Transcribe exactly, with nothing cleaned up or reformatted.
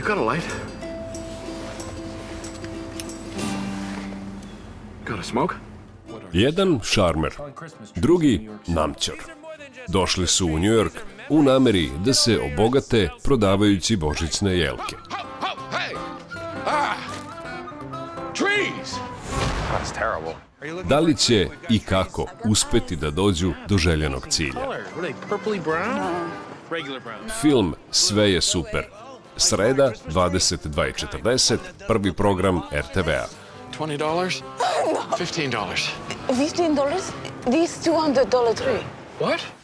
You got a light? Got a smoke? Jedan šarmer, drugi namćor. Došli su u New York u nameri da se obogate prodavajući božićne jelke. Da li će i kako uspeti da dođu do željenog cilja? Film Sve je super. Sreda, dvadeset dva i četrdeset, prvi program R T V-a. twenty dollars? fifteen dollars. fifteen dollars? These two hundred dollars three. What?